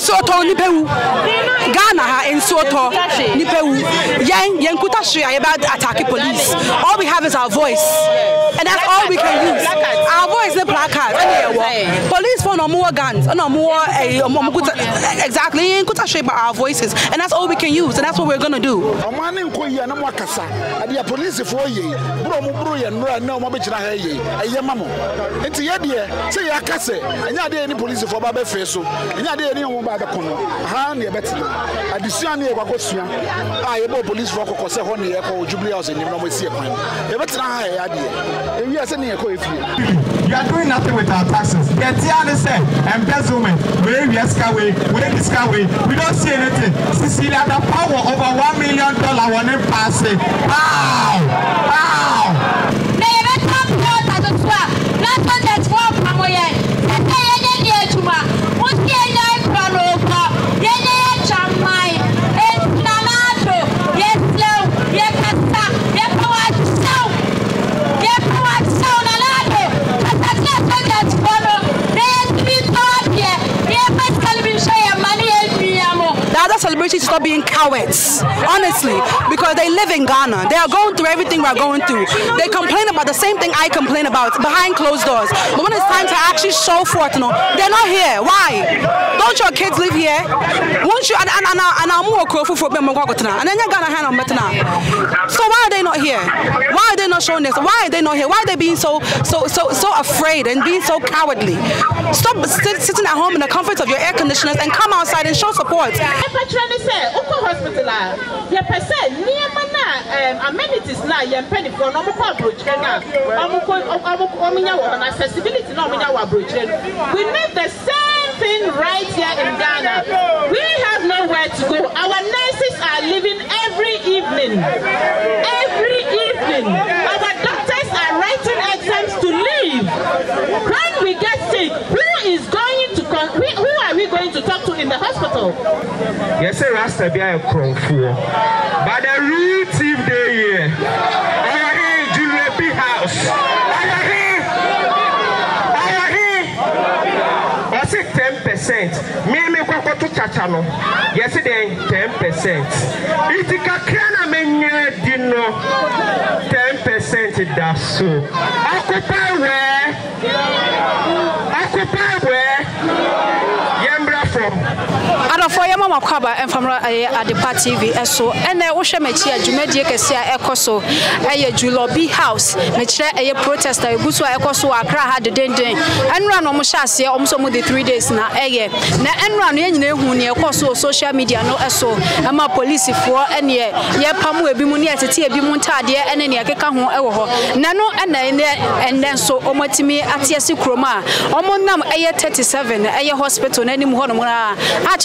Soto nipewu Ghana ha in Soto nipewu yen kutashri about attacking police. All we have is our voice, and that's all we can use. Our voice is placard. Police for no more guns, no more. Exactly, kutashri about our voices, and that's all we can use, and that's what we're gonna do. Police for ye, no, you are doing nothing with our taxes. The Tiana said, embezzlement, we don't see anything. Cecilia, the power over $1 million on it passing. Celebrities stop being cowards, honestly, because they live in Ghana. They are going through everything we're going through. They complain about the same thing I complain about behind closed doors. But when it's time to actually show forth, you know, they're not here. Why? Don't your kids live here? Won't you? And I'm more careful for them. And then you're Ghana hand on Betana. So why are they not here? Why are they not showing this? Why are they not here? Why are they being so afraid and being so cowardly? Stop sitting at home in the comfort of your air conditioners and come outside and show support. Amenities now, accessibility. We need the same thing right here in Ghana. We have nowhere to go. Our nurses are leaving every evening. Every evening. Our doctors are writing exams to leave. When we get sick, who is going to who are we going to talk to in the hospital? Yes, sir, Rasta be a crumfool. But the real thief day here. I am here in Julorbi House. I am here. I say 10%. Me kwako to chachano. Yes, then 10%. Itika kana menye dino. 10% it does so. Occupy where? Occupy where? Adafoya mama kwaba emfamra adepa TV eso ene wo hwe machi adwumadie kese a ekoso eye Julorbi House ne kire eye protester eguso a ekoso Accra ha dedenden enra no mo hyase omso mo the 3 days na eye na enra no yenyina ehu ne ekoso social media no eso ama police fo ene ye pamu ebi mu ne atete ebi mu ntade ene ne akeka ho ewo ho na no ene ene so omotimi atiese kroma omonam eye 37 eye hospital na nim ho no na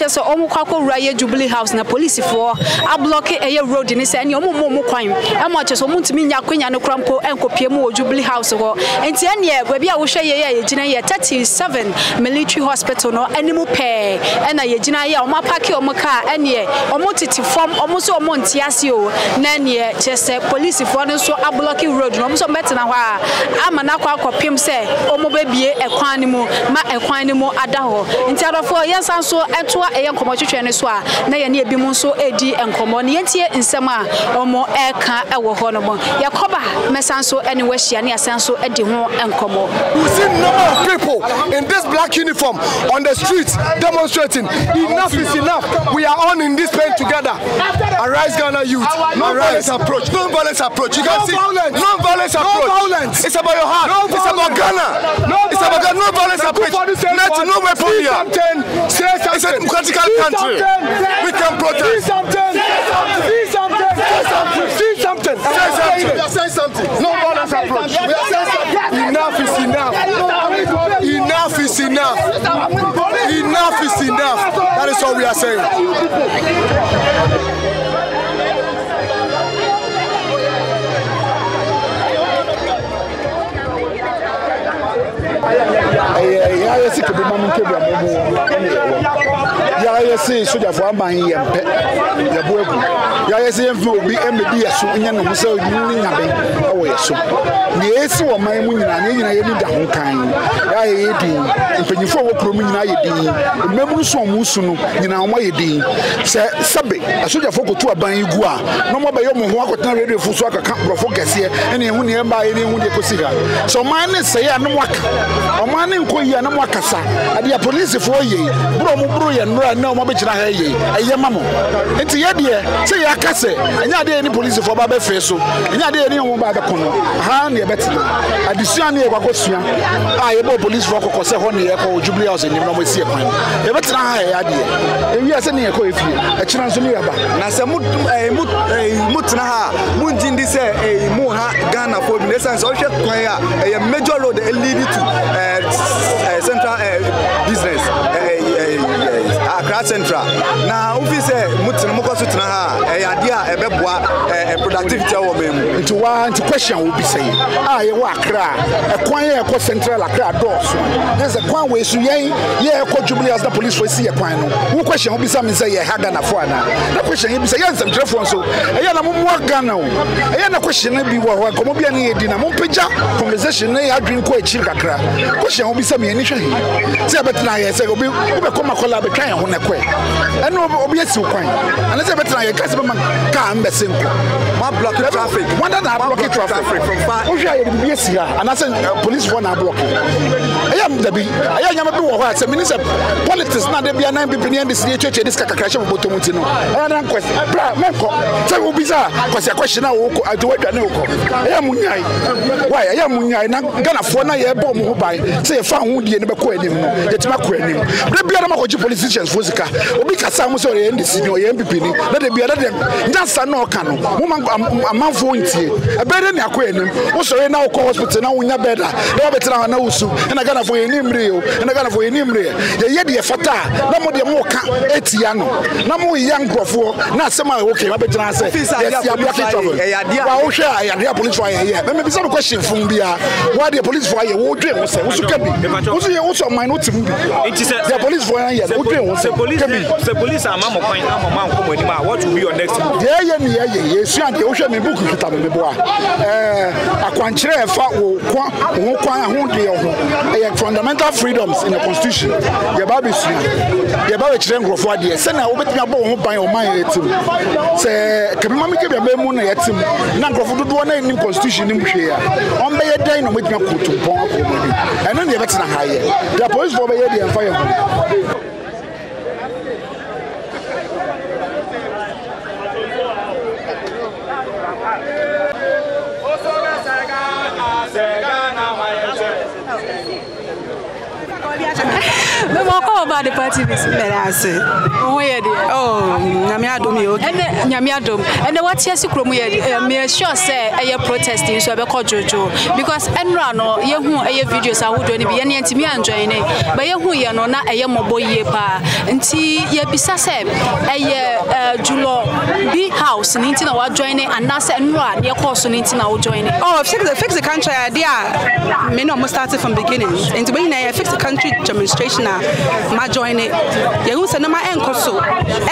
so omukwa raye Jubilee House na police for a block eye road ni se ene omumu kwan am oche so muntimi nya kwanya no krampo enkopie mu Jubilee House ho enti ene baby a wo hwe ye gina ye 37 military hospital no animu pe ena ye gina ye omapake omuka ene omutiti form omuso omonti ase o na ene chese police for no so a block road no omuso betena ho a amana kwa akopem se omobabie ekwan ni mu ma ekwan ni mu ada ho enti adofo yesan so eto enkomo twetwene so a na ye ne ebimu so edi enkomo ne yentie nsem a omo eka ewo ho no mo yakoba mesan so ene wahia ne asan so edi ho enkomo. We see number of people in this black uniform on the streets demonstrating. Enough is enough. We are all in this pain together. Arise Ghana youth. Non-violence approach. Non-violence approach. You can see non-violence approach. Non-violence. It's about your heart. It's about Ghana. It's about Ghana. Non-violence approach. Not to no weapon here. It's a democratic country. We can protest. Say something. No violence approach. Enough is enough. Enough is enough. Enough is enough. That is all we are saying. I yesi soja fo aban yempe yebo egu ya yesi yemfe obi emedi yeso nya no musa odi nya be awo yeso yesi wo man mu nyina ye ni da ho kan ya ye di mpanyifo wo krom nyina ye di memu so mu su no nyina wo ye di se sabe soja fo kotu aban igu a no mo be yo mo ho akotan radio fo so akaka brofo gese ene hu ne ba ye ne hu de kosiga so man ne se ya no waka o man ne nko ya no waka sa ade police fo ye bro mo bro ye no na o mo be kira ha ye eye ma mo enti ye de se ya kase anya de ni police fo ba be fe so anya de ni ho ba be kono ha na ye betina adisua na ye kwakosua a ye bo police fo kokose ho ne ye ko Julorbi House ni no mo sie kwan ye betina ha ye ade e wi ase ne ye ko efie e kira nso ne ye ba na se mu mutna ha mu jindi se e mu ha Ghana fo bi sense o hwe kwan a e major road e lead to central business Accra Central. Now, if you say Mutinamokosutra, a idea, a beboa, a productivity of them, into one question will be saying, I Accra, a quiet central Accra doors. There's a quiet way, so yeah, call Jubilee as the police will see a quiet. Who question will be something say, Hagana Fuana. The question will be saying, some telephone so. I am a Ghana. I am a question, maybe what Comobian Edina Mompija, conversation, I drink quite Chilacra. Question will be something initially. Say, but now I say, we will come a collaboration. And obvious, you can. And it's a better time. Can't be simple. One block traffic, one that I block traffic from far. Yes, here, and I said, police one are blocking. I am the B. I am a do of us. I mean, it's a politics, not the BNM, BPN, this church, this Kakakasha, Botomutino. And I'm question. So will be bizarre because your question I will do it. I am Munyai. Why? I am Munyai. Gonna phone a year bomb who buy. Say a found woody and never quit him. It's my quitting. The BNM politicians. Fosika obi kasa mo so ye ndisi ni o ye mpipi ni na de bia na dem nyansa na o ka no mo amanfo ntie e bere ni akwa enim wo so ye na o hospital na wo nya beda na wo betra na usu na Ghana for enimre o na Ghana for enimre ye de fata na mo de mo ka etia no na mo yan grofo na asema e okay ma betra ase yes ya block trouble wa wo hwa ya de police for ye me bi so question fun bia wa de police for ye wo dwe wo se wo so ka bi wo so ye wo so mine otim bi the police for ye wo dwe wo the police are mamma point now. What will be your next? Yeah, you should be booked with a boy. A quantia fat fundamental freedoms in the constitution. The Babis, the Babachan Grofadia, send out with your bone by your mind. Say, can mamma give a moon at him? Nanko do one in constitution in here. On by a day, no, with your coat to bomb. And then the election higher. The police for the fire. Me moko ba de party this merase. Oh, nyame adom. And what yes kromu ye me sure say eye protesting so be call jojo because enra no ye hu eye videos ahodo ni bi ye nti me enjoy ni. Ba ye hu ye no na eye mobo ye pa. Nti ye bisa say eye Julorbi House ni nti na wa join ni anase enra na ye call so ni nti na wo join ni. Oh, fix the country idea. Me no must start from beginning. Nti be na fix the country demonstration ma join it. You say no ma enko so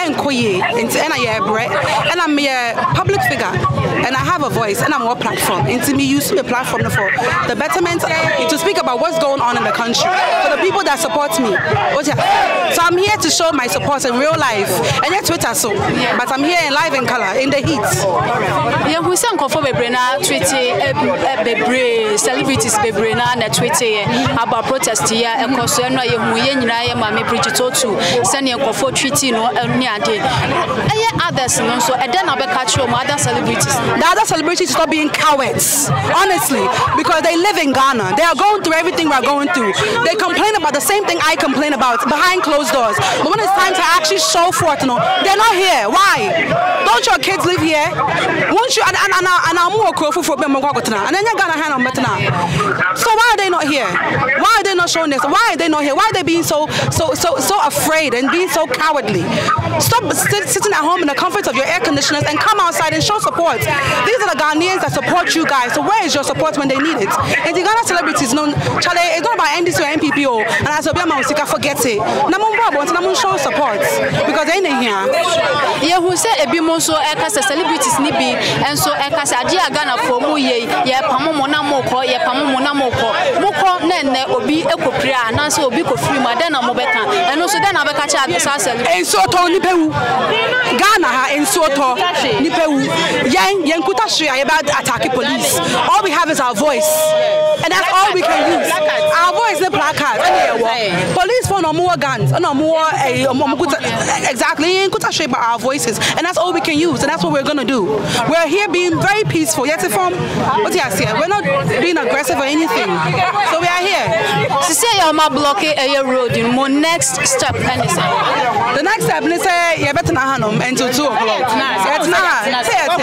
enko ye nti na ye bre and I'm a public figure and I have a voice and I'm on platform and me use the platform for the betterment to speak about what's going on in the country for the people that support me. So I'm here to show my support in real life and yet Twitter so but I'm here in live in color in the heat. Yeah, we say enko for bebre na Twitter bebre celebrities bebre na Twitter about protest here enko so no ye hu ye nyina Mammy Bridgetotu, sending a for treaty no near day. Others, no, so and then I'll catch your other celebrities. The other celebrities stop being cowards, honestly, because they live in Ghana. They are going through everything we're going through. They complain about the same thing I complain about behind closed doors. But when it's time to actually show forth, no, they're not here. Why? Don't your kids live here? Won't you? And I'm more careful for them. And then you're gonna hand on Betana. So why are they not here? Why are they not showing this? Why are they not here? Why are they being so so afraid and being so cowardly. Stop sitting at home in the comfort of your air conditioners and come outside and show support. These are the Ghanaians that support you guys. So where is your support when they need it? And the Ghana celebrities, no, Charlie, it's not about NDC or MPPO. And as a Biamausika, forget it. Namumba wants to show support because they ain't here. Yeah, who said a bimo so aircast celebrities nibi and so aircast Adia Ghana for Muye, yeah, Pamona Moko, yeah, Pamona Moko, Moko, Nene, Obi, Ekopria, Nancy, Obi, Kofuma, then a Mobeka, and also then I'll catch up the Sasa. And so, Nipeu, Ghana, and so, Nipeu, Yang Kutashi, I about attacking police. All we have is our voice, and that's all we can use. Our voice, the placard, police for no more guns, no more. Exactly, in Kutashi, but our voices, and that's all we can use, and that's what we're gonna do. We're here being very peaceful. Yet, we're not being aggressive or anything. So we are here. She said, "You're not blocking a road. In my next step, the next step, they say you better not harm until 2 o'clock. It's not. Say it here.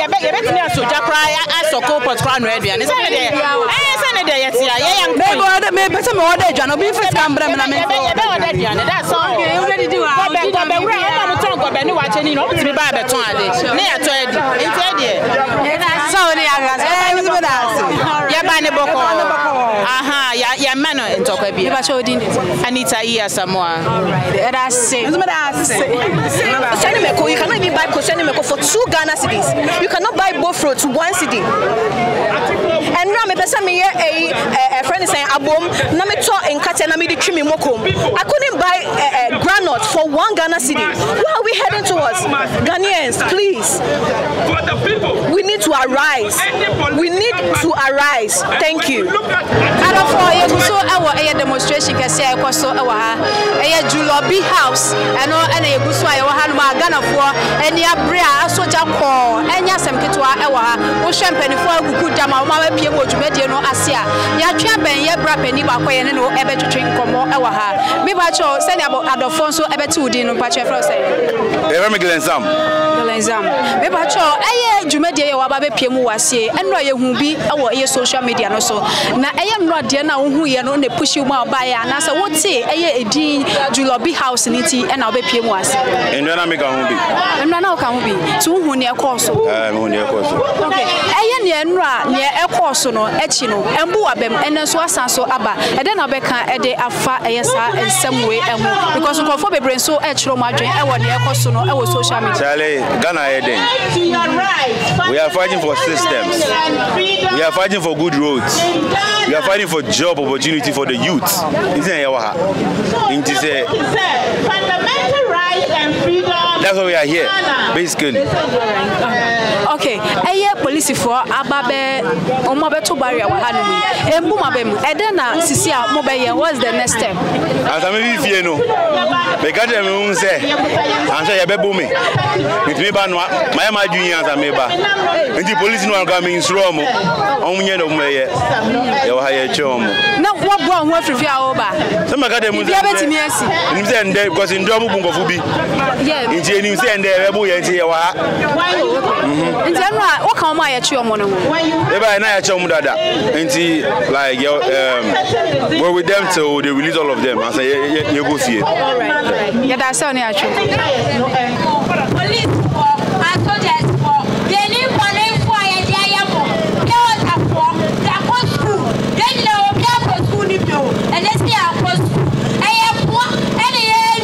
You better not so just cry. I so cold, but cry no idea. It's not there. It's not there. Yes, yeah. Maybe better me order. Jano, be first camera. Me na me. That's all. You already do. Anita, yes, someone. All right, that's it. You cannot even buy Koshenimeko for 2 Ghana cities. You cannot buy both roads to 1 city. And now, a friend is saying, Abom, Namito and Katanamidi Chimimokum. I couldn't buy a granite for 1 Ghana city. Where are we heading towards? Ghanaians, please. We need to arise. We need to arise. Thank you. And for a demonstration, can say I was so a Julorbi House, and all and a Busway or Hanwa Ghana for any Abria, Soja Kor, and Yasamkitua Ewa, or Champagne for Gudama, Mama Piemo, Jumediano Asia, Yachaben, Yabrap, and Nibakwe, and no ever to drink or more Ewa. Mibacho, send about Adolfonso Ebetudin, Pacha Frosay. Evermigan Zam. Mibacho, Aye, Jumedia, Wababe Piemu was here, and Roya who be our social media and also. Now I am not Diana who you know. Push you more by and I said, what's it? A dean, Julorbi House, and I'll be PMS. And then I make a hobby. And now can be 2 near Corso. Okay, I am near El Corso, Echino, and Buabem, and then Swasanso Abba, and then Abeka, a day after ASR and some way, and because of Fobe Brain, so Echro Madrid, I want near Corso, I was social media. Ghana, we are fighting for systems, we are fighting for good roads, we are fighting for job opportunities. For the youth, fundamental rights and freedom. That's why we are here, basically. Okay, aye, police for Ababe, Omabeto Barrier, Hanumi, and Bumabem, Edena, Sisia, Mobaye, what's the next step? As I mean, if you know, because I'm going to say, I'm saying, it's me, my juniors are meba, and the police know I'm coming in Sromo, only no way, your higher chum. Now, what one worth of your over? Some of them will be able to me, and they was in double Bungofubi. Yeah, in Jenny, and they're able to say, why? What can I achieve? We're with them till they release all of them. I say, yeah, you go see it. All right. Yeah, that's only actually. Police for our soldiers for they need money for a day. They want a form that goes through. Then they will be able to do it. And let's see how it goes. I am one and the end.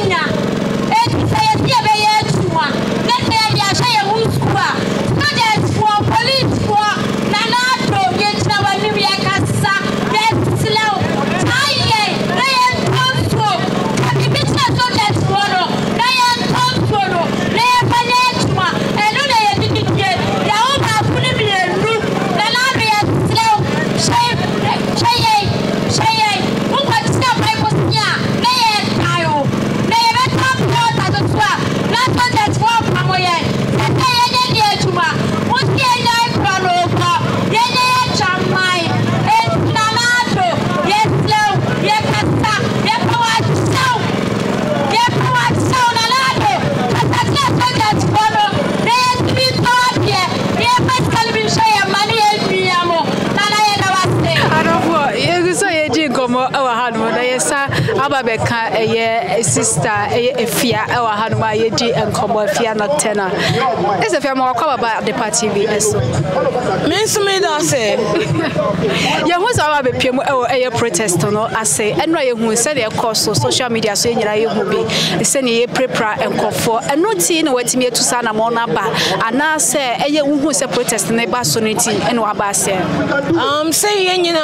Back sister Efia ewa hanuma yeji enkomo Efia not tena. Ese Efia mo kwa baba de party bi eso. Me so me don say. Ye hu so baba be piemu ewo eye protest no ase. Enra ye hu se de course social media so nyira ye hu bi. Se ne ye prepra enkofo. Enoti ne watimi etusa na mo na ba. Ana se eye hu se protest ne ba so ne ti ene wa ba se. Say ye nyina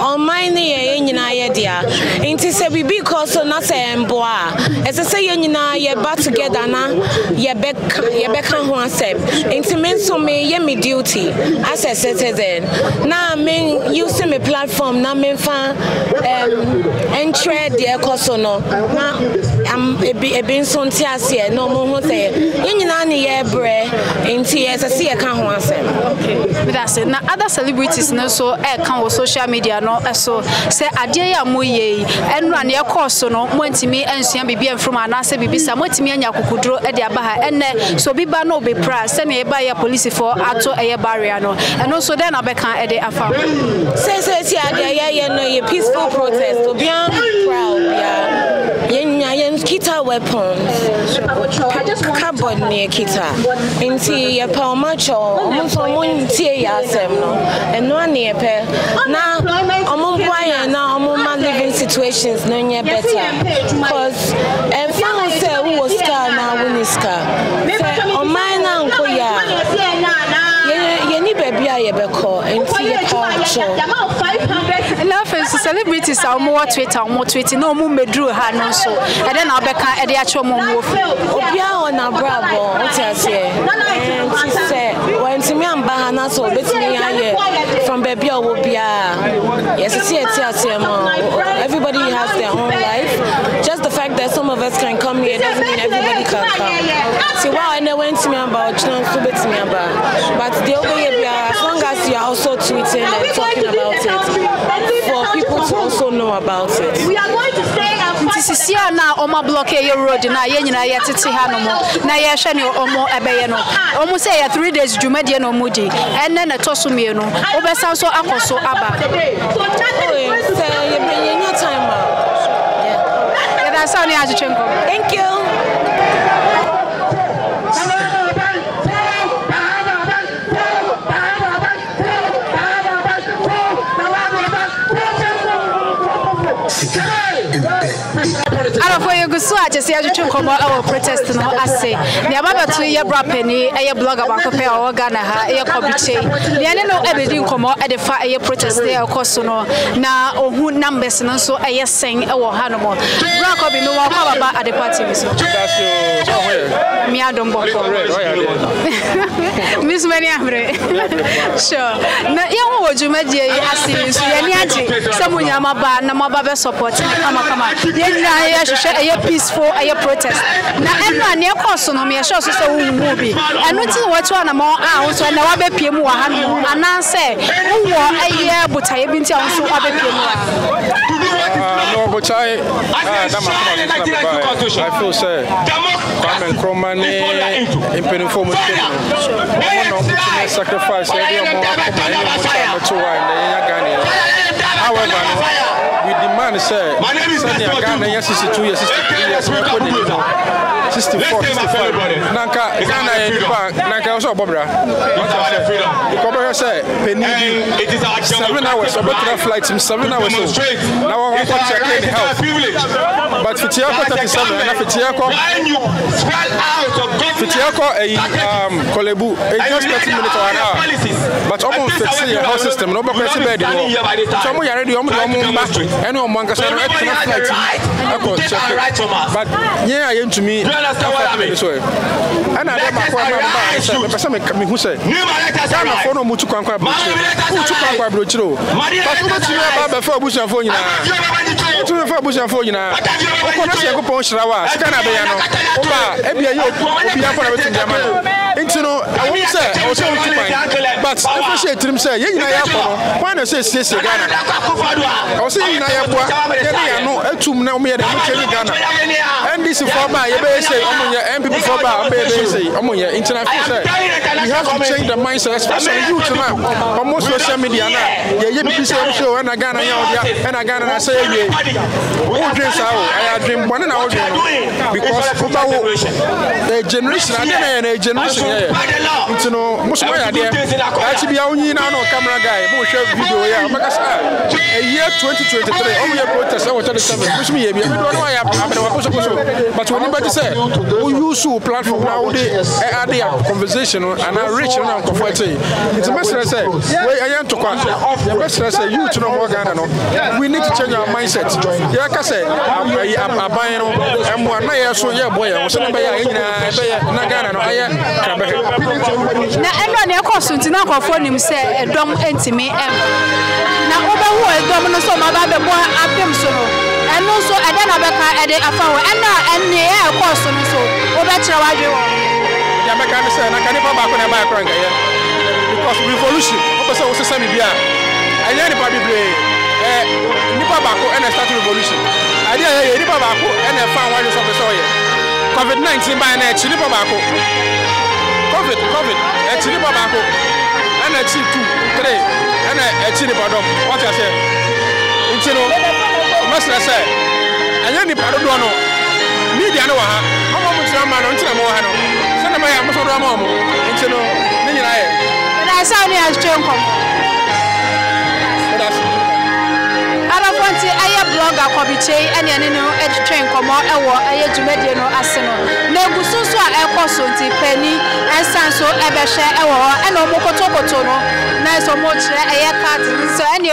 on mine ye nyina ye dia. Inti se bibi course na se mboa. Ese se ye nyina ye ba together na ye back ho asep. Inti me so me ye me duty as a citizen. Na me using me platform na me fan entry the course no. Na am e be so nti ase no mo ho say ye nyina ne ye bre. Inti ese se ye ka ho asem. Okay. But that's it. Na other celebrities no so e kan wo social media no so say adie ya moye enra ne course no montimi ensua bibia from anase bibisa montimi anya kokudro e de abaha ene so biba no be pra se ne ba ya police for ato eye barrier no and also then abekan e de afa say ti adie ya no ye peaceful protest to be proud yeah kita weapons. I just want carbon near kita. Inti ya pa macho. Omunso munti ya asem no. Eno ane pe. Na omunbwa na omuma living situations no nye better. Cause everyone say who was scar na who is scar. Oman na nko ya. Ye ni baby ya beko. Inti ya pa celebrities are more Twitter, no more medru hand so. And then I'll be can the actual move. Obia on a bravo, what I say. And she said, when Timmy and Bahana so between from baby or Obia. Yes, it's here, everybody has their own life. Just the fact that some of us can come here doesn't mean everybody can come. See, wow, I know when Timmy and Bahana to bet me about. But the over here, as long as you are also tweeting and talking about it, for people to also know about it. We are going to stay and fight. This is here now on my block here road now you know you titi hanomo na ye hwe ne omo ebeye no omo say ya 3 days djuma de no mudi and na toso mie no obesa so akoso aba yeah that's all I just chenko thank you. Arafoye guswa chese ajuchu komo awo protest no ase ne ababatu ye brapani eye blogger bakope awo Ghana ha eye kobiche ne ne no ebedi komo e de fa eye protest e koso no na ohu numbers no so eye sen e wo ha no mo bra ko bi no wa ko baba at the party so mi adon boko miss many amre sure na ye wo jumedie ase so ye ni age samunya maba na maba be support kama ye a peaceful a protest. Now, everyone near Cosono, me a show so movie. And not what one or more hours when I be Pimu and I say, who were a year, but I have been telling you about Pimu. No, but I feel sad. Come and call my name in Penform. Sacrifice, however. We demand, sir. My name is Ghana. Yes, 62 years, 63 years, 64, 65. Nanka, Ghana, also Bobra. The Cobra said, Penny, 7 hours. A better flight, 7 hours. Now I want to check in health. But Fitiako 37, and Fitiako, Kolebu, it just 30 minutes or an hour. But almost the whole system, no more bed. Someone already on and no man can say right to right from us. But yeah, I am to me. Do you understand what I mean? And I am a person who said, I phone mutu kwankwa brochiro. But you know before bush and phone but I know a tomb now, me and this is for my say, and people You have to change the mindset, especially youth now. But most social media now, you people say, I'm sure, and I got I say, I dream one and because the generation, you know, most my idea. Actually, I only now no camera guy, video, yeah, a year 2023, only a protest, I was 37, which me, we don't know why I'm but when anybody said, we use to platform now, they are their conversation and I reach around comforting. It's a message I say, I am to the message I say, you to know what I we need to change our mindset. Yeah, I say, I'm buying, and one I saw your boy, I was not buying Nagana, I am. Now, everyone, of course, now, who is Domino so my baby boy and also I don't have a power and now course on so over you yeah make I say I can never back on back because revolution also send me I need probably nipa bako and start revolution I did nipa bako and found why so COVID-19 by na nipa bako COVID nipa bako and actually 2 3 and I actually pardon what I said. It's you know, must I say, and any pardon, media no, how much your man until I'm more. Send my Amazon, it's you know, then you lie. And I saw me as John. I don't want to, I have blogger, Kobiche, and you know, edge train, come out, and what I had to Mediano Arsenal. No, Gususu, I also penny, and Sanso, Ebesha, and Omokotokotono. So much a card, so any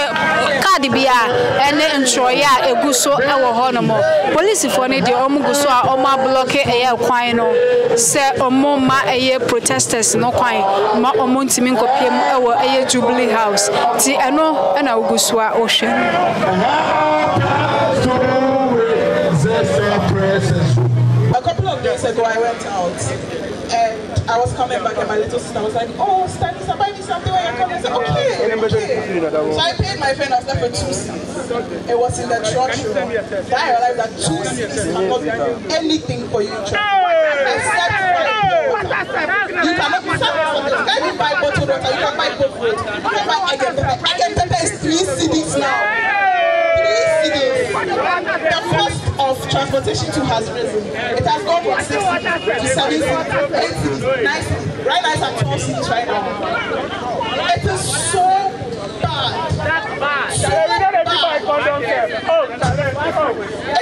Cardibia and then Troya, a Gusso, our Honomo. Police for the Omuguso, Oma blockade, a quino, Sir Omoma, a year protesters, no quine, Montiminco, our a Jubilee House, Tiano, and our Gusua Ocean. A couple of days ago, I went out. I was coming back and my little sister was like, oh, Stanisha, buy me something when you're coming. I said, okay. So I paid my friend after for 2 cents. It was in the church room. Then I realized that 2 cents cannot do anything for you. Except you cannot be satisfied. You can buy bottled water, you can buy cold water. You can buy Egg Pepper. Egg Pepper is 3 cedis now. 3 cedis. The cost of transportation too has risen. It has gone from 6 to 7, 8, 9. Right now it's at 12 right now. It is so bad. That's bad.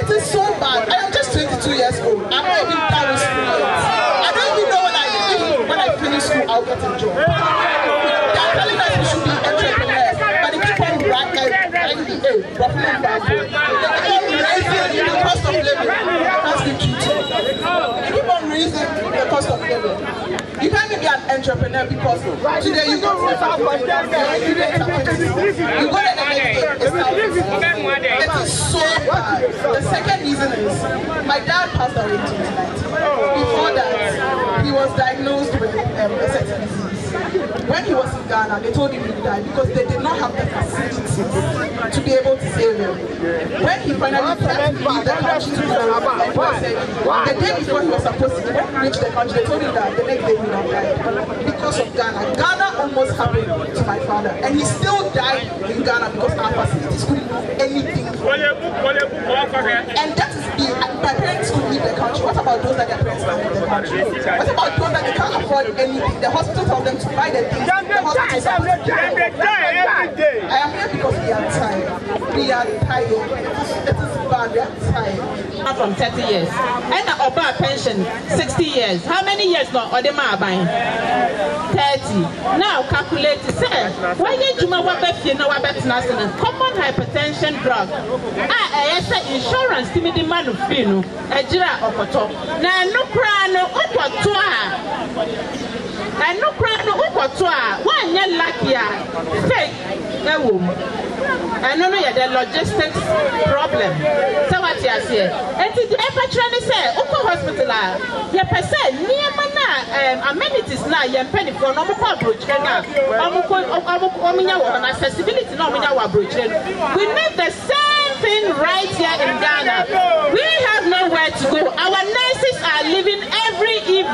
It is so bad. I am just 22 years old. I'm not even done with school yet. I don't even know when I finish school, I'll get a job. They are telling us we should be entrepreneurs, but the people who rank the cost of living has been treated. Keep on raising the cost of living. You can't be an entrepreneur because today you go to the house, you go to the next day. It is so bad. The second reason is my dad passed away tonight. Before that, he was diagnosed with a certain disease. When he was in Ghana, they told him he died because they did not have the facilities to be able to save him. When he finally left the country to the day before he was supposed to reach the country, they told him that the next day he would have died because of Ghana. Ghana almost happened to my father, and he still died in Ghana because our facilities couldn't do anything. And that is the my parents could leave the country. What about those that their parents can't leave the country? What about those that they can't afford anything? The hospital told them to buy the things. I am here because we are tired. We are tired. It is bad. We are tired. From 30 years. And I owe pension 60 years. How many years now? Or they are buying 30. Now calculate it. Why did you common hypertension drug? I said insurance. Timid man of Pino. A jira or top. Now no crown or and no crowd, no opportunity. One year lucky, take a woman. And no, yeah, the logistics problem. So what you say? And the effort trying to say, Oko Hospital, your percent near mana amenities now, your penny for normal approach. Accessibility, no, we know approach. We need the same thing right here in Ghana. We have nowhere to go. Our nurses are living every evening.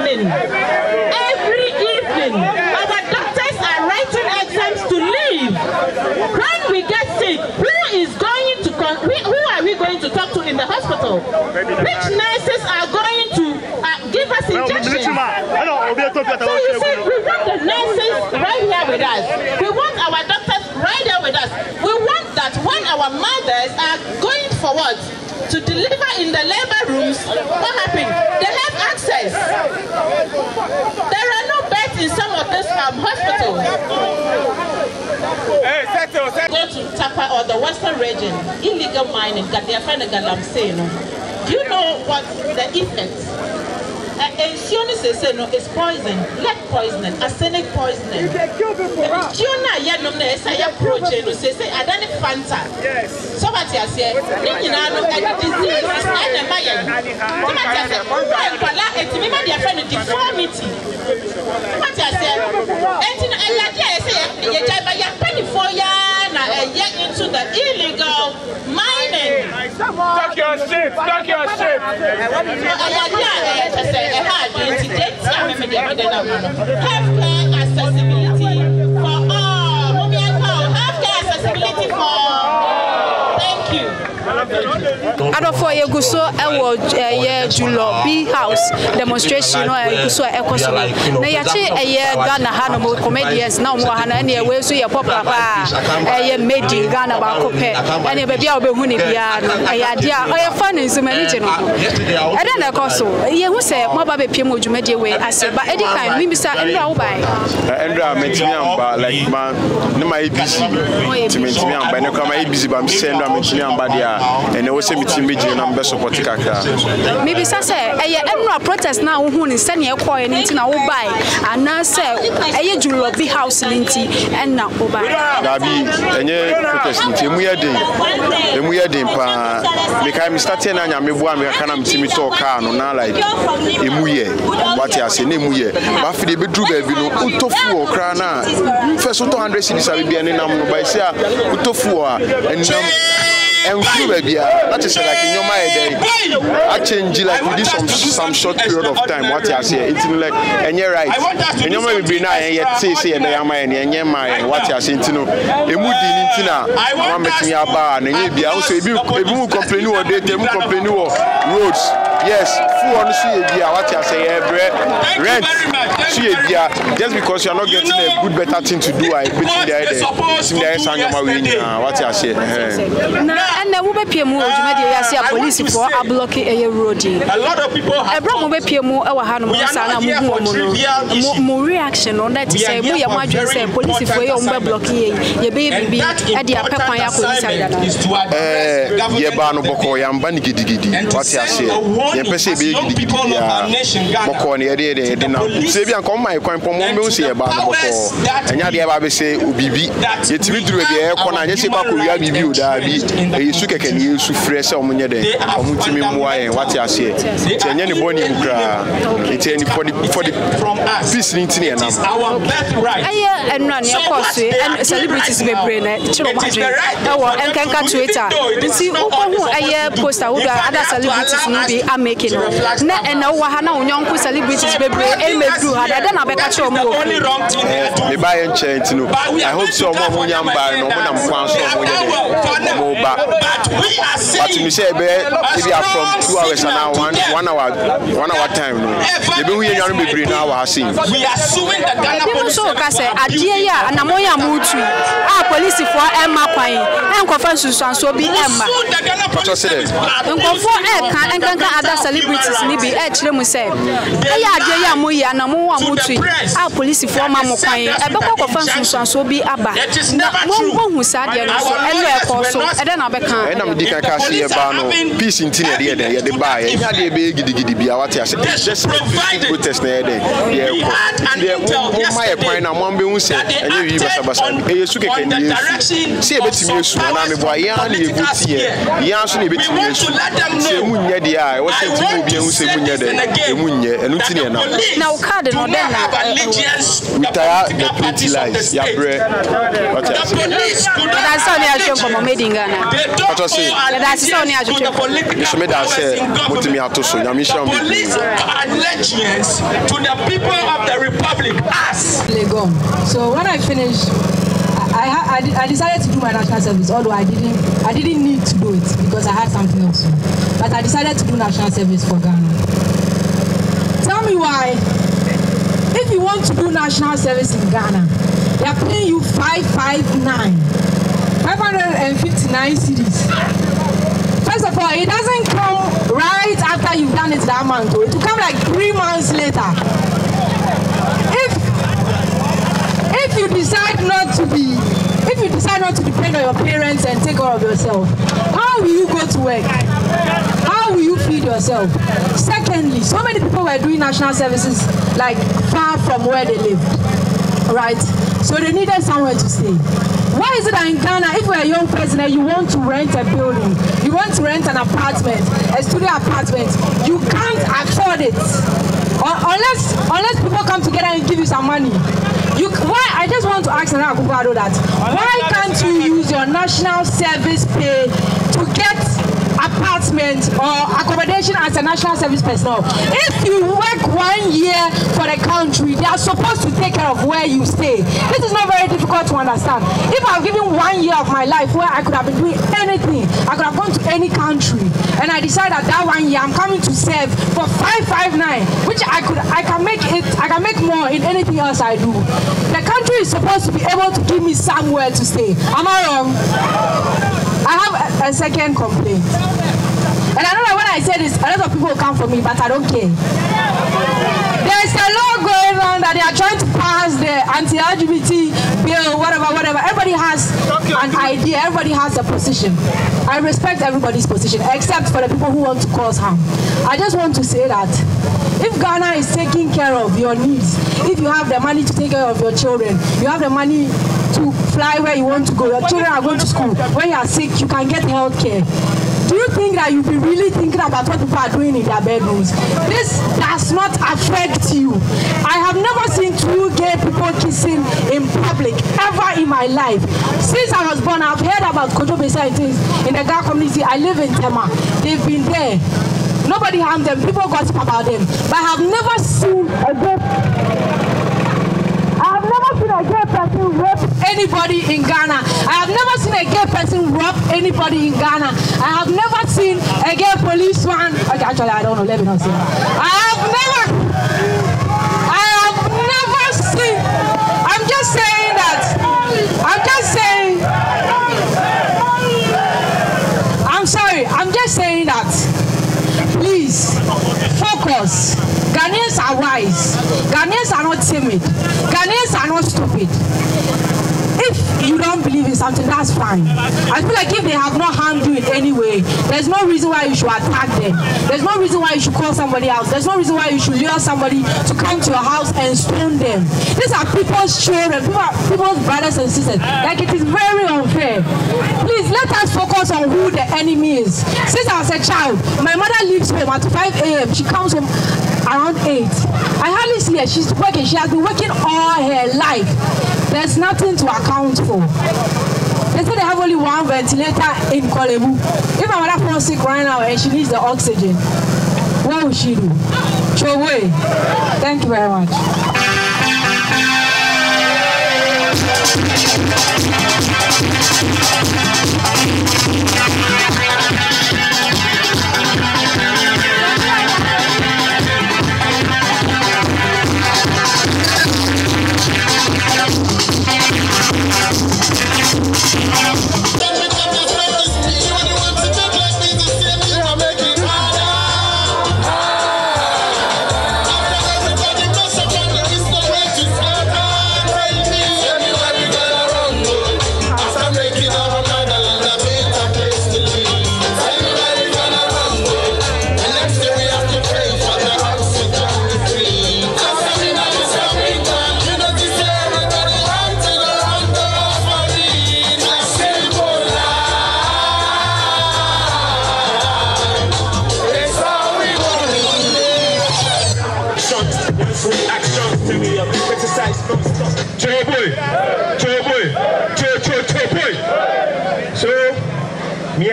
hospital, which nurses are going to give us injections. So you see, we want the nurses right here with us. We want our doctors right there with us. We want that when our mothers are going forward to deliver in the labor rooms, what happened? They have access. There are no beds in some of these hospitals. Go to Tapa or the Western region, illegal mining, they are finding galamsey. Do you know what the effects? It's poison, lead poisoning, arsenic poisoning. You can kill people. Yes. So what you say? Healthcare accessibility for all. Healthcare accessibility for all. Thank you. Julorbi House demonstration comedians now and also meeting me and I'm best supporting Kaka. Maybe Sasa, I protest now who is sending a coin into our buy, and now say, I Julorbi House Linty and now buy. Dabi, and you protest in we are day, and we are day, because I'm starting and I'm a woman, I can't see me talk, and now like a muye, what I say, Nemuye, but for the bedroom, you know, Utofu or Krana, first 200 cities are being in Ambasia, Utofu, and and few baby, that is like in your mind, I change like within some short period of time. What you say, it's like, and you're right. And you might be now, and yet say, and I am mine, and you're mine. What you say, you know, a mood in Tina, I'm making a bar, and maybe I also if you complain or they will complain or roads. Yes, full on CABR. What you say, rent CABR. Just because you're not getting a good, better thing to do, I put in there. What you say. And the woman PMO, the police for a blocking a road. A lot of people have brought PMO, our Hanamu, more reaction on that. Say, we are saying police for your blocking your baby at the Apapaya police. Yabano Boko, Yambani Gidigidi, what you say, the Pessi people of our nation, Boconi, Sabian, come my coin for Monsi about Boko, and Yabi say, Ubi, it's me through the air corner, yes, about Yabi, you die. It's our birthright. And celebrities may bring it to Twitter. See, poster other celebrities are making. And celebrities I hope so. But we are saying, if you are from 2 hours and now one hour time, maybe we are going to be now. We are suing the Ghana police. Police for Emma Pine and Conference and so be Emma. But I said, and before I can other celebrities, maybe actually, we say, I am our police for Mamma Pine, and the Conference and so be Abba. And I'm the Kakasi Abano, peace in Tina, the buy, and the big Gidia, what I said, just protest there. My point, I'm one being said, and you say, but you tsunami, why now, Cardinal, the pretty lies, Ghana. That's only as you can for allegiance to the people of the Republic. Us. So when I finished, I decided to do my national service, although I didn't need to do it because I had something else. But I decided to do national service for Ghana. Tell me why. If you want to do national service in Ghana, they are paying you 559 cedis. First of all, it doesn't come right after you've done it that month. It will come like 3 months later. If you decide not to depend on your parents and take care of yourself, how will you go to work? How will you feed yourself? Secondly, so many people were doing national services like far from where they lived, right? So they needed somewhere to stay. Why is it that in Ghana, if you're a young person and you want to rent a building, you want to rent an apartment, a studio apartment, you can't afford it unless people come together and give you some money? Why? I just want to ask Nana Akufo-Addo that. Why can't you use your national service pay to get apartment or accommodation as a national service personnel? If you work 1 year for the country, they are supposed to take care of where you stay. This is not very difficult to understand. If I've given 1 year of my life where I could have been doing anything, I could have gone to any country, and I decided that 1 year I'm coming to serve for 559, which I can make more in anything else I do. The country is supposed to be able to give me somewhere to stay. Am I wrong? I have a second complaint. And I know that when I say this, a lot of people will come for me, but I don't care. There's a law going on that they are trying to pass the anti-LGBT bill, whatever. Everybody has an idea, everybody has a position. I respect everybody's position, except for the people who want to cause harm. I just want to say that if Ghana is taking care of your needs, if you have the money to take care of your children, you have the money to fly where you want to go, your children are going to school, when you are sick, you can get health care. Do you think that you'll be really thinking about what people are doing in their bedrooms? This does not affect you. I have never seen two gay people kissing in public ever in my life. Since I was born, I've heard about Kojo Besa and things in the gay community. I live in Tema. They've been there. Nobody harmed them. People gossip about them. But I have never seen a gay person rob anybody in Ghana. I have never seen a gay person rob anybody in Ghana. I have never seen a gay policeman. Okay, actually, I don't know. Let me not say that. I have never seen. I'm just saying that. I'm sorry. I'm just saying that. Please, focus. Ghanaians are wise. Ghanaians are not timid. Ghanaians are not stupid. If you don't believe in something, that's fine. I feel like if they have not harmed you in any way, there's no reason why you should attack them. There's no reason why you should call somebody else. There's no reason why you should lure somebody to come to your house and stone them. These are people's children, people's brothers and sisters. Like, it is very unfair. Please, let us focus on who the enemy is. Since I was a child, my mother leaves home at 5 a.m. She comes home around 8. I hardly see her. She's working. She has been working all her life. There's nothing to account for. They say they have only one ventilator in Kolebu. If my mother falls sick right now and she needs the oxygen, what will she do? Throw away. Thank you very much.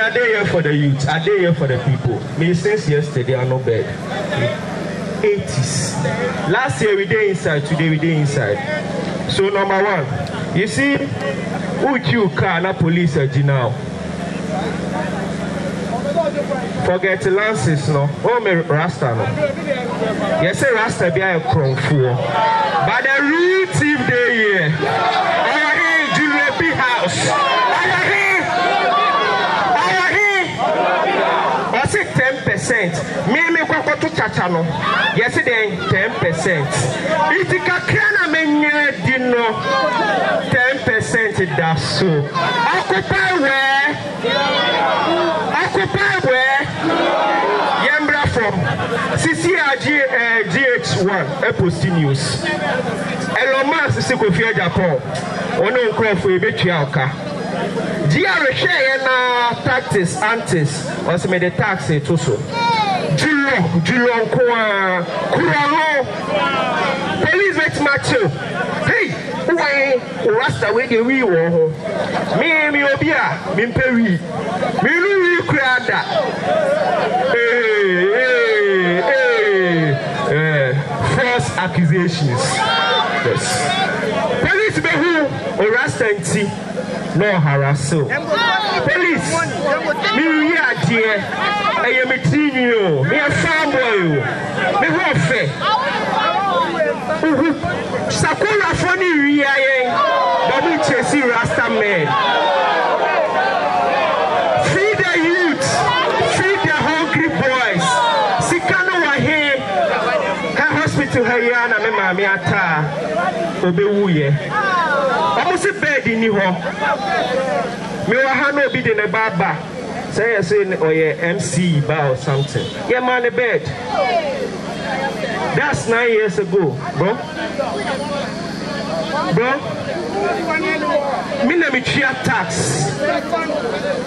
Are they here for the youth? Are they here for the people? Me since yesterday, I not bad. 80s. Last year we did inside, today we did inside. So number one, you see, Uchuka na police now. Forget lances no. Oh me Rasta no. Yes say Rasta be a crown fool. But the real team they here. Are here Julorbi House. Are here. Are here. I say 10%. Me kwako to chacha no. Yes then 10%. Itika kana menye dino. 10% that so. Occupy where? Occupy where? Yambra from CCRGH1 Eposti News. Elon Musk is going to Japan. One of them for a bit. GR share na taxes antes. Also made the tax to so. Julong kwa kuralo. Police met Matthew. Hey. Why Rasta we the wee war? Me obia, me peri, me lulu krada. False accusations. Yes. Police be who Rasta nti no harasso. Police me we are there. I am a teenio. Me a farm boy. Me who fair. Sakura funny reaye, double chasey Rasta men. Feed the youth, feed the hungry boys. Sikano wahe, her hospital hayana me mami ata obewuye. Amusi bed iniho. Me wahano obi de ne baba. Say I say oye MC ba or something. Yeah man the bed. That's 9 years ago, bro. Bro, me tax.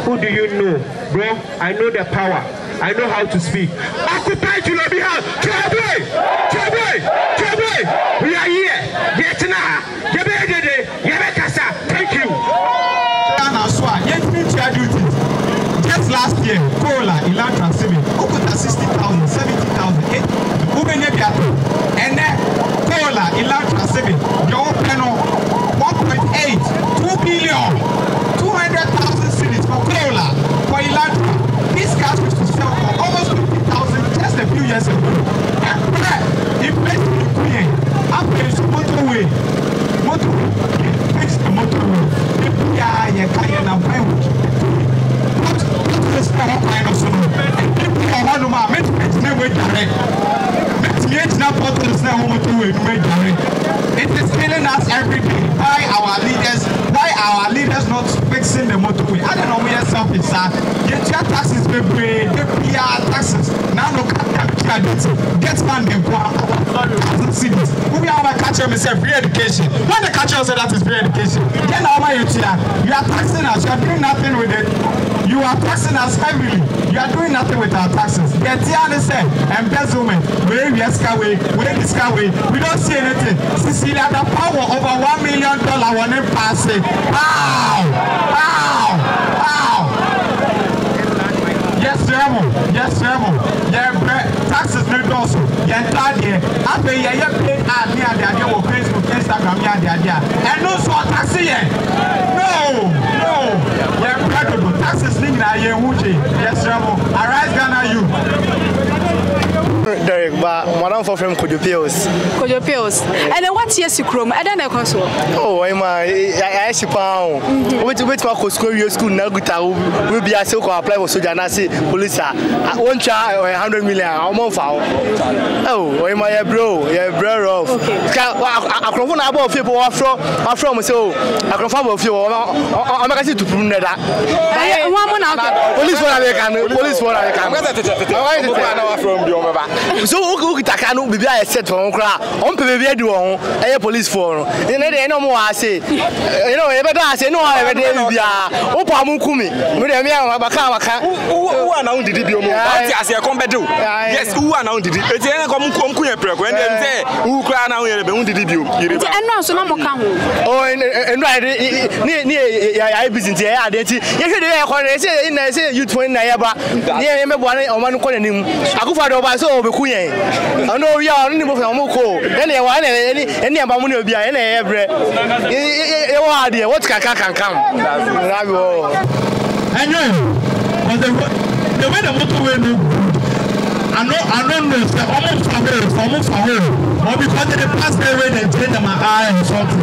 Who do you know, bro? I know the power. I know how to speak. Occupy Julorbi House. Cowboy, cowboy, cowboy. We are here. Get now. Get back today. Get back casa. Thank you. Just last year, Kola, Ilan Transimi, Okuta 60,000, 70,000. And then Kola, Ilan Transimi, your panel 1.8, 2 billion, 200,000 cities for Kola, for Ilan. This gas used to sell for almost 50,000 just a few years ago. And then, in place of the Queen, after it's motorway, fix the motorway, the PIA, and Kayan and it is killing us every day. Why our leaders not fixing the motorway? I don't know where something is at. Get your taxes, baby. Get your taxes. Now look at that. Get man the cities. We are our culture, Mr. Free education. When the culture said that is free education, then our you are taxing us, you are doing nothing with it. You are taxing us heavily. You are doing nothing with our taxes. Yet here they say embezzlement. We don't see anything. Cecilia, the power over $1 million on it passing. Wow! Wow! Wow! Yes, Remo. Yes, Remo. Yeah, taxes need also. Yeah, third year. After year, you pay ad near the idea of Facebook, Instagram, yeah, the idea. And no sort taxi here. No. Derek, but Madame for from Kojopios. And then what years you chrome? I don't know. Oh, I'm a shipper. Wait, my school, Naguta will be a so called apply for Sudanasi, police. 1 child or 100 million. I'm on foul. Oh, I'm a bro, yeah, bro. Okay, I can't about people from so I can follow you. I'm not going to prove that. Police for American. So who can be a set for Onkra? On PBA do on a police forum. And then no more I say, you know, ever I say, no, I have a day. Opa Mukumi, Miriam Bakaka, who announced the DBO as a combat do. Yes, who announced it? It's a common Kumkuya program. When they say, who cry now, you're the DBO. And now, so no more come. Oh, and right near I visit the identity. If you say, you 20 Nayaba, yeah, I remember one on one calling him. I go for the I know we are only from Moko. Any Abamuno be any every. What idea? What can come? I know. The way the motorway moves, I know. Almost aware. Or because they pass their way and change my eye or something.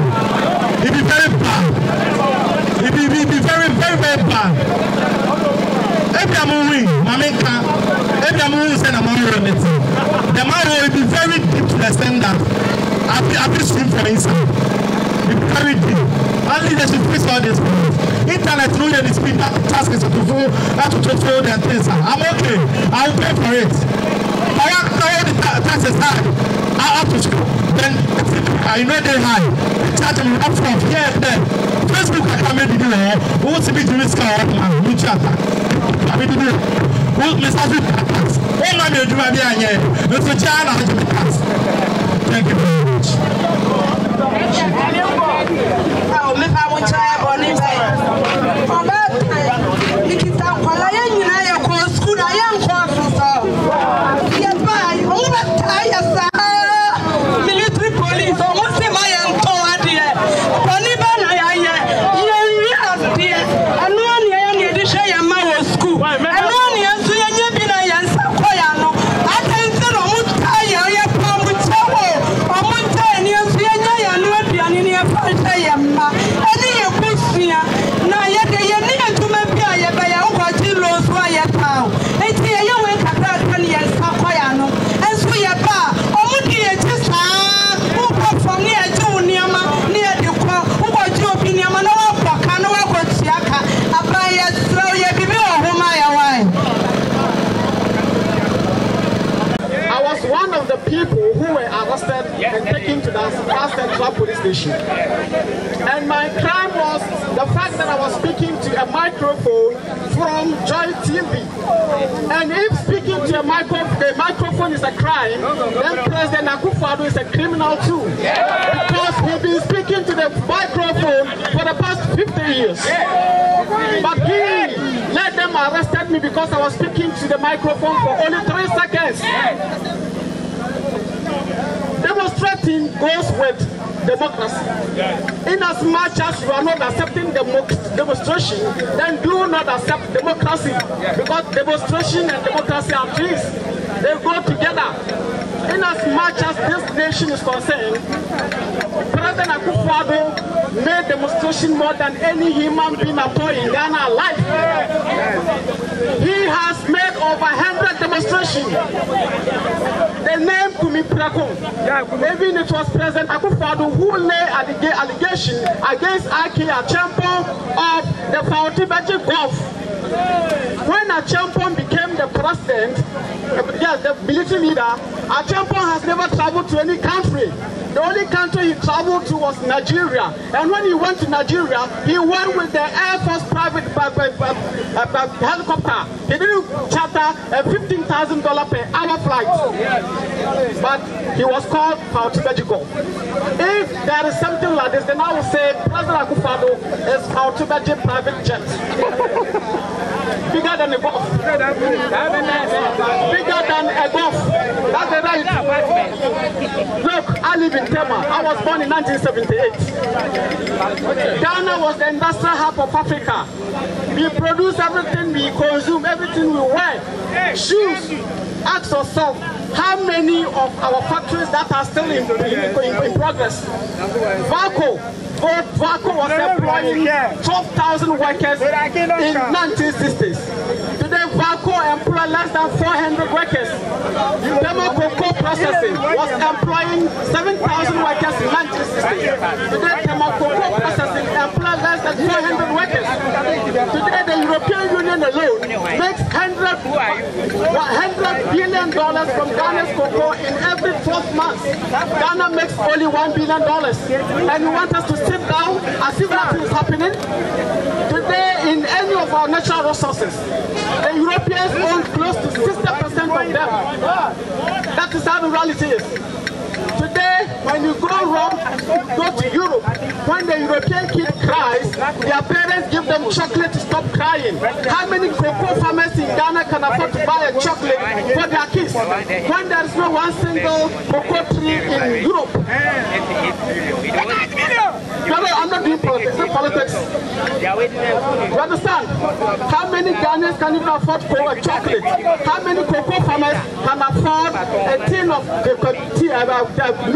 It be very bad. It be very bad. Every movie, Mameka, every movie is an amount of it. The Mario will be very deep to the standard. I'll be stream for inside. It's very deep. Only they should fix all these problems. Internet through the speed that task is to do, that to throw their things. I'm okay. I'll pay for it. I have to pay the taxes high. I have to school. Then I know they're high. Charge me up from here and there. Facebook I come in the deal. Who wants to be doing this kind of man? You chat. I mean, Mr. Tax. Oh, my dear, Mr. China, thank you very much. Oh, Miss Abuja, on it. For that, you can tell Palayan, you know, school, I am for yes, by over military police, almost the Mayan Toadia, Taliban, people who were arrested and taken to the Central Police Station. And my crime was the fact that I was speaking to a microphone from Joy TV. And if speaking to a microphone is a crime, then President Akufo-Addo is a criminal too. Because he's been speaking to the microphone for the past 50 years. But he let them arrest me because I was speaking to the microphone for only 3 seconds. Demonstrating goes with democracy. In as much as you are not accepting demonstration, then do not accept democracy, because demonstration and democracy are things. They go together. In as much as this nation is concerned, President Akufo-Addo made demonstration more than any human being at all in Ghana life. He has made over 100 demonstrations. The name Kumi Prakon, even it was President Akufo-Addo who lay at the allegation against Aki Achampong of the Fautibaji Gulf. When Achampong became the president, the military leader, Achampong has never traveled to any country. The only country he traveled to was Nigeria. And when he went to Nigeria, he went with the Air Force private helicopter. He didn't charter a $15,000 per hour flight. But he was called Fautibaji Gulf. If there is something like this, then I will say President Akufo-Addo is Fautibaji private jet. Bigger than a golf. Bigger than a golf. That's the right. Look, I live in Tema. I was born in 1978. Ghana was the industrial hub of Africa. We produce everything, we consume everything we wear. Shoes, acts of self. How many of our factories that are still in progress? Vaco. Vaco was employing 12,000 workers in 1960s. Today, Vaco employs less than 400 workers. Demo cocoa processing was employing 7,000 workers in 1960s. Today, Demo cocoa processing employs less than 400 workers. Today, the European Union alone makes $100 billion from Ghana's cocoa in every 12 months. Ghana makes only $1 billion, and you want us to sit down as if nothing is happening? Today, in any of our natural resources, the Europeans own close to 60% of them. That is how the reality is. Today, when you go wrong, you go to Europe. When the European kid cries, their parents give them chocolate to stop crying. How many cocoa farmers in Ghana can afford to buy a chocolate for their kids? When there is no one single cocoa tree in Europe. No, I'm not doing politics. You understand? How many Ghanaians can even afford chocolate? How many cocoa farmers can afford a tin of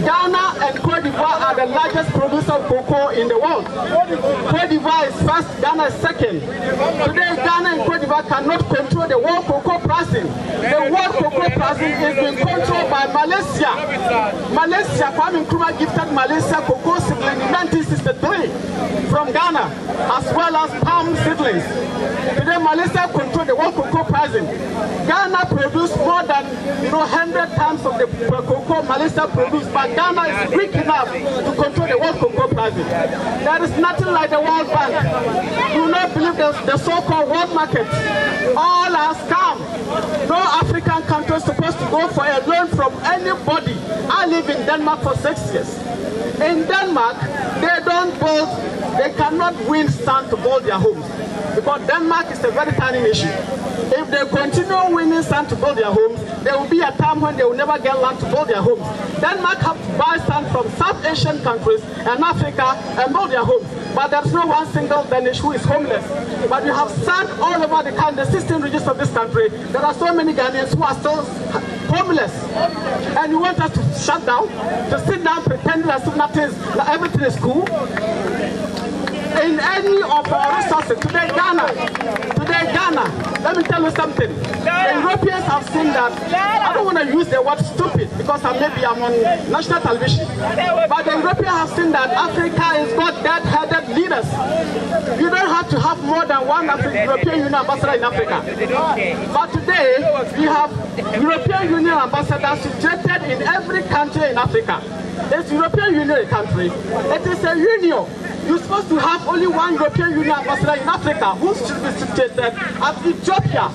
Ghana and Cote d'Ivoire are the largest producer of cocoa in the world. Cote d'Ivoire is first, Ghana is second. Today, Ghana and Cote d'Ivoire cannot control the world cocoa pricing. The world cocoa pricing is being controlled by Malaysia. Malaysia, Kwame Nkrumah gifted Malaysia cocoa seedlings in 1963 from Ghana, as well as palm seedlings. Today, Malaysia controls the world cocoa pricing. Ghana produced more than 100 times of the cocoa Malaysia produced, but Ghana is weak enough to control the world cocoa prices. There is nothing like the World Bank. Do not believe the so-called world market. All are scam. No African country is supposed to go for a loan from anybody. I lived in Denmark for 6 years. In Denmark, they don't build, they cannot win sand to build their homes, because Denmark is a very tiny nation. If they continue winning sand to build their homes, there will be a time when they will never get land to build their homes. Denmark have to buy sand from South Asian countries and Africa and build their homes. But there's no one single Danish who is homeless. But you have sand all over the country, the 16 regions of this country. There are so many Ghanaians who are still homeless. And you want us to shut down, to sit down pretending as if everything is cool? In any of our resources, today Ghana, let me tell you something. The Europeans have seen that. I don't want to use the word stupid because maybe I'm on national television, but the Europeans have seen that Africa has got dead-headed leaders. You don't have to have more than one European Union ambassador in Africa. But today, we have European Union ambassadors situated in every country in Africa. It's European Union country. It is a union. You're supposed to have only one European Union ambassador in Africa, who should be situated at Ethiopia.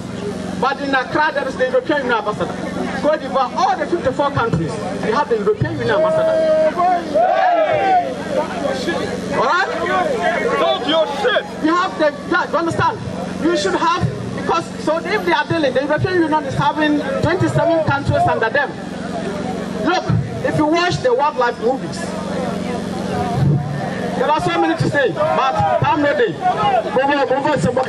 But in Accra, there is the European Union ambassador. Cote d'Ivoire, all the 54 countries, you have the European Union ambassador. Alright? Talk your shit! You have the, you understand? You should have, because, so if they are dealing, the European Union is having 27 countries under them. Look, if you watch the wildlife movies, there are so many to say, but I'm ready. Move on, some more.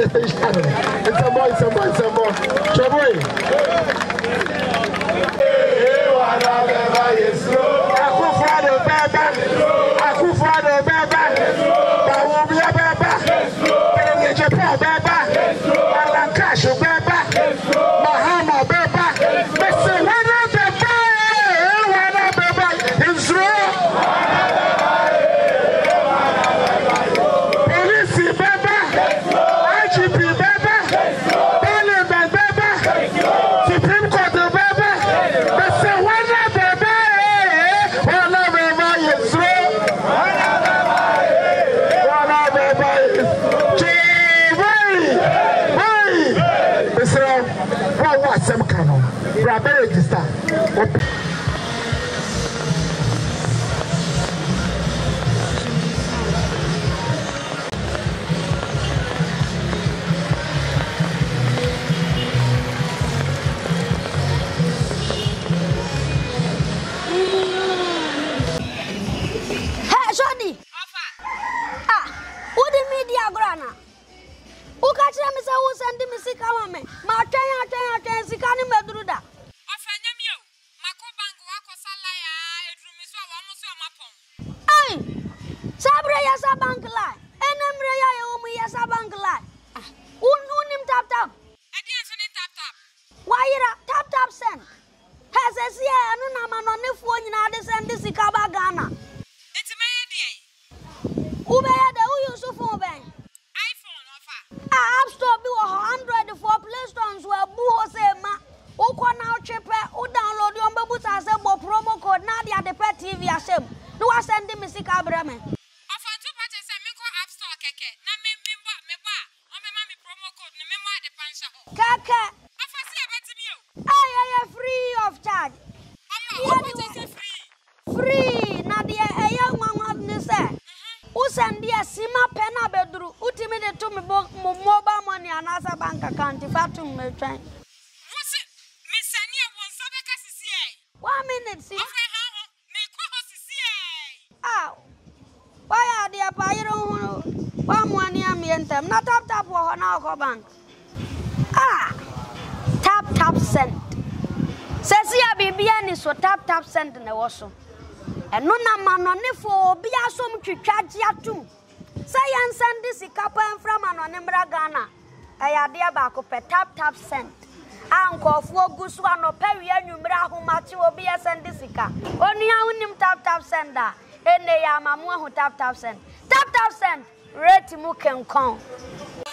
Free, Nadia, a young mama. send ya sima pena bedru. Utimi de to me mobile money and another bank account if I to me train. What's it? Miss Sania won't sabaka CCA. 1 minute, see. Ow. Why are they a pyro? 1 money am yentem. Not tap tap for Honako Bank. Ah, Taptap Send. Sesia Bibian is for Taptap Send in the washroom. And no man for be a sum to charge ya too. Say and send this a couple and from an Embra Ghana. I dear back up a Taptap Send. Uncle for Guswan or Perry and Umbra who match you will be a sendisica. Only I win him Taptap Sender. And they are Mamma who Taptap Send. Taptap Send, Red Mook and Kong.